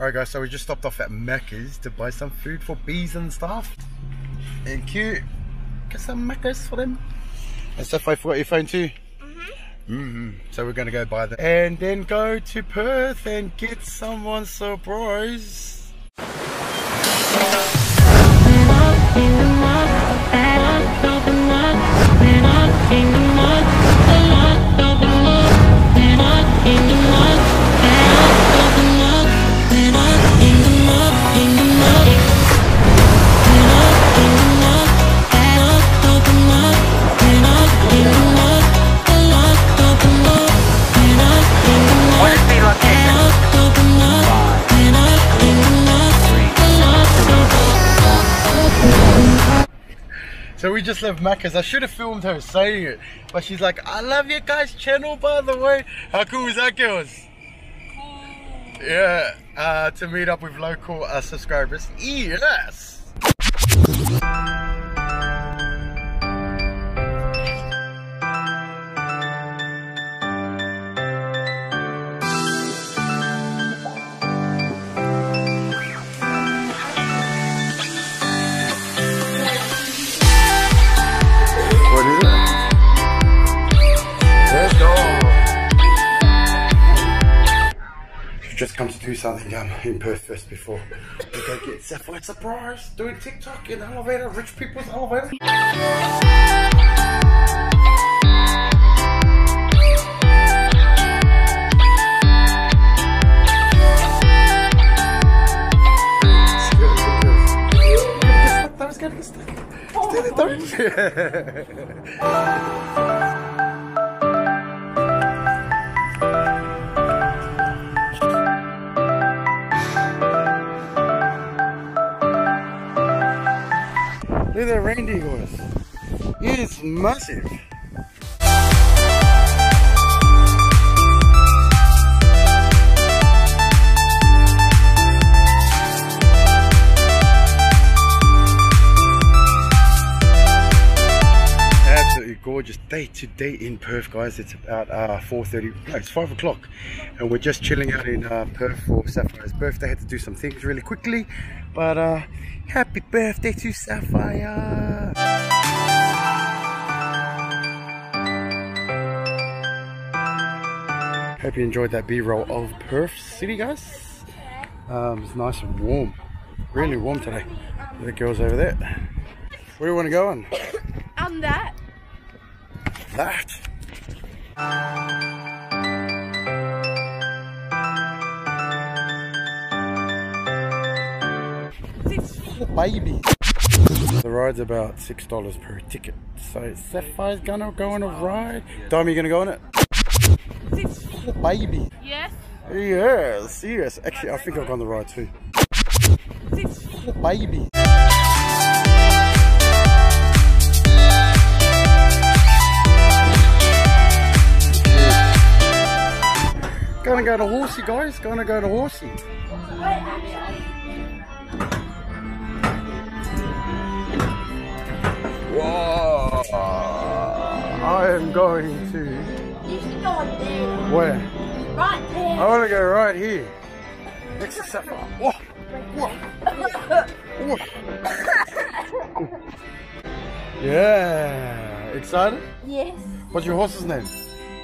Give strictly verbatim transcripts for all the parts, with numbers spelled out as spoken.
Alright guys, so we just stopped off at Macca's to buy some food for bees and stuff. And cute. Get some Macca's for them. And stuff, I forgot your phone too. Mm-hmm. So we're gonna go buy that and then go to Perth and get someone surprised. So we just left Macca's. I should have filmed her saying it, but she's like, I love your guys' channel, by the way. How cool is that, girls? Cool. Yeah, uh, to meet up with local uh, subscribers. Yes! Just come to do something um, in Perth first before we go get Sapphire surprise, doing TikTok in the elevator, rich people's elevator. I was gonna get stuck. Still it. Look at that reindeer, guys. It is massive. Absolutely gorgeous day today in Perth, guys. It's about uh, four thirty, no, it's five o'clock, and we're just chilling out in uh, Perth for Sapphire's birthday. Had to do some things really quickly, but uh, happy birthday to Sapphire! Hope you enjoyed that B-roll of Perth City, guys. Um, it's nice and warm, really warm today. The girls over there. Where do you want to go on? On that. That. The baby. The ride's about six dollars per ticket. So Sapphire's gonna go on a ride. Dom, you gonna go on it? The baby. Yes. Yes, yes. Actually, I think I'll go on the ride too. The baby. Gonna go to Horsey, guys. Gonna go to Horsey. Whoa! I am going to... You should go up there. Where? Right there. I want to go right here. Next to Sapphire. Whoa! Whoa! Whoa! Yeah! Excited? Yes. What's your horse's name?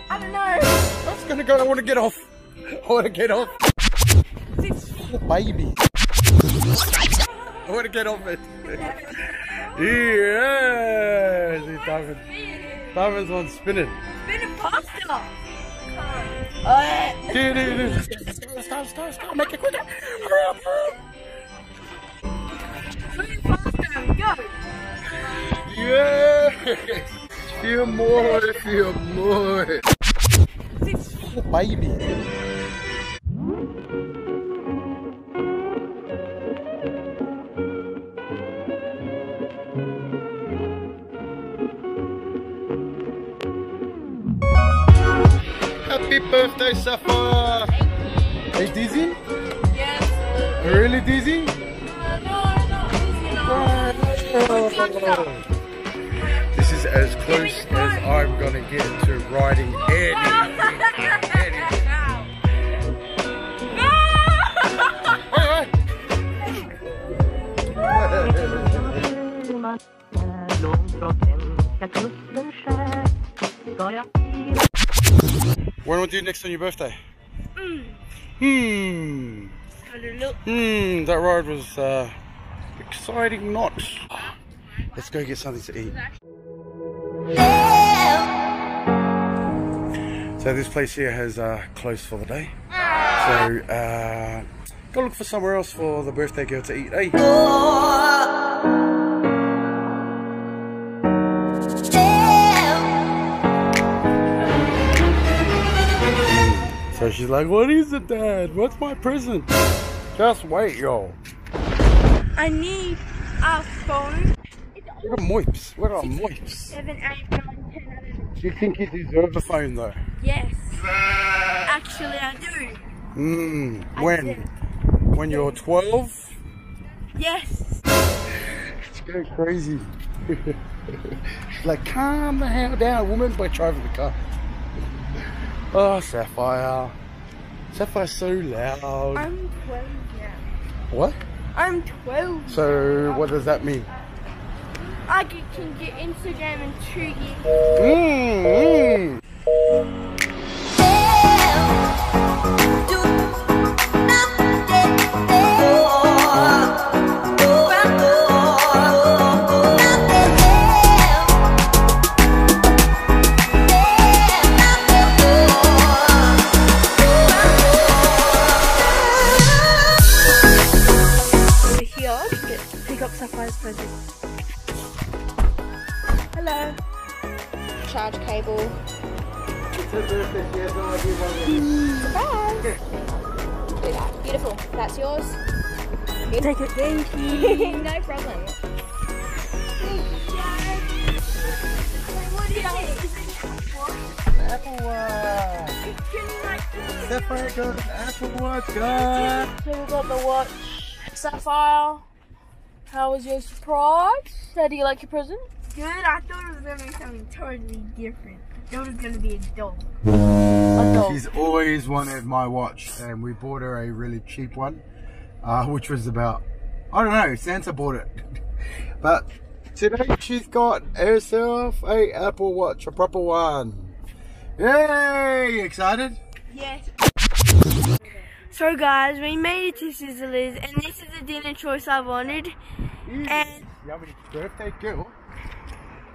I don't know. I was going to go. I want to get off. I want to get off. Baby. I want to get off it. Yes! David. David's one spinning. Spinning pasta! Stop, stop, stop, stop, make it quicker! Spinning pasta, go! Yes! Feel more, feel more! Baby! Happy birthday, Sapphire! Thank you. Are you dizzy? Yes. Really dizzy? Uh, no, I'm not dizzy. No. Oh. This is as close as I'm gonna get to riding anything. Anything. No! want to do next on your birthday? Mm. Hmm. Hmm. That ride was uh, exciting, not. Oh, let's go get something to eat. So this place here has uh, closed for the day. So uh, go look for somewhere else for the birthday girl to eat. Hey. Oh. So she's like, what is it, Dad? What's my present? Just wait, y'all. I need our phone. What are moips? What are moips? seven, eight, nine, ten, eleven. Do you think you deserve the phone, though? Yes. Actually, I do. Mm. When? I when you're twelve? Yes. It's going crazy. Like, calm the hell down, woman, by driving the car. Oh, Sapphire. Sapphire's so loud. I'm twelve now. What? I'm twelve. So, now. What does that mean? I can get Instagram in two years. Mm -hmm. Hello. Charge cable. Surprise! Do that. Beautiful. That's yours. Good. Take it. Thank you. No problem. What is it? Apple watch. Sapphire got an Apple watch, guys. So we got the watch. Sapphire. How was your surprise? How do you like your present? Good, I thought it was going to be something totally different. I thought it was going to be a doll. A doll. She's always wanted my watch, and we bought her a really cheap one, uh, which was about, I don't know, Santa bought it. But today she's got herself a Apple watch, a proper one. Yay! Excited? Yes. So guys, we made it to Sizzlers, and this is the dinner choice I wanted. Ew, and yummy. Birthday girl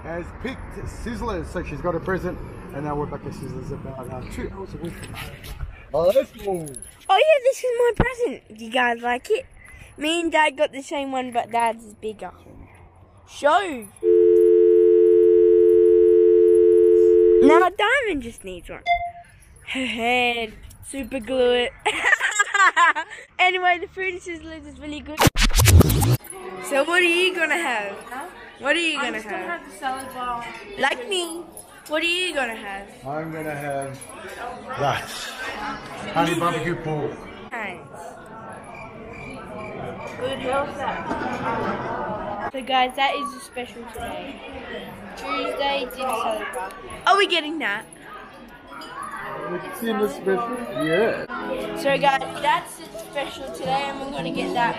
has picked Sizzlers, so she's got a present, and now we're back at Sizzlers about uh, two hours away. Oh, let's move. Oh yeah, this is my present. Do you guys like it? Me and Dad got the same one, but Dad's is bigger. Show. Now Diamond just needs one. Her head. Super glue it. Anyway, the food in Sizzlers is really good. So what are you gonna have? Huh? What are you gonna have? I'm gonna have the salad bar. Like me. What are you gonna have? I'm gonna have that. Honey barbecue pork. Nice. Good health that. So guys, that is the special today. Tuesday dinner salad bar. Are we getting that? It's in the special, yeah. So guys, that's the special today, and we're gonna get that.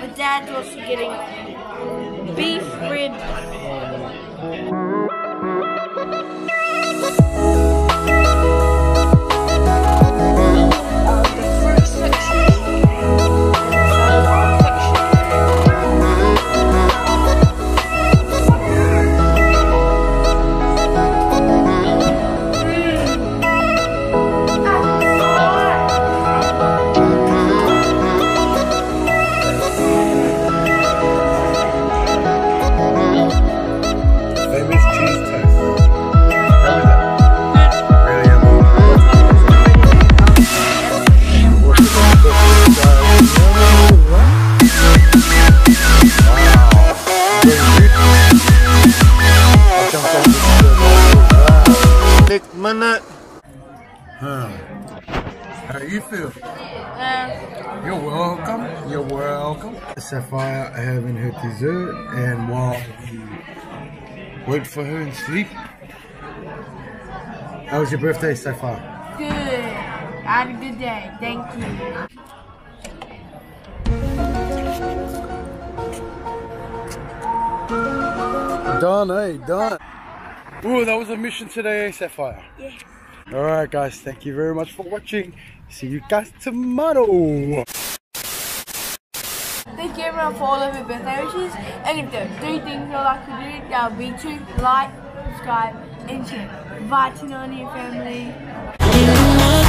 But Dad's also getting beef ribs. Minute. Huh. How do you feel? Uh, You're welcome. You're welcome. Sapphire having her dessert, and while we wait for her and sleep. How was your birthday, Sapphire? Good. I had a good day. Thank you. Done, eh? Done. Ooh, that was a mission today, eh, Sapphire? Yes. Alright guys, thank you very much for watching. See you guys tomorrow. Thank you everyone for all of your birthday wishes. And if there are three things you'd like to do, that would be to like, subscribe and share. Bye Tinania Family.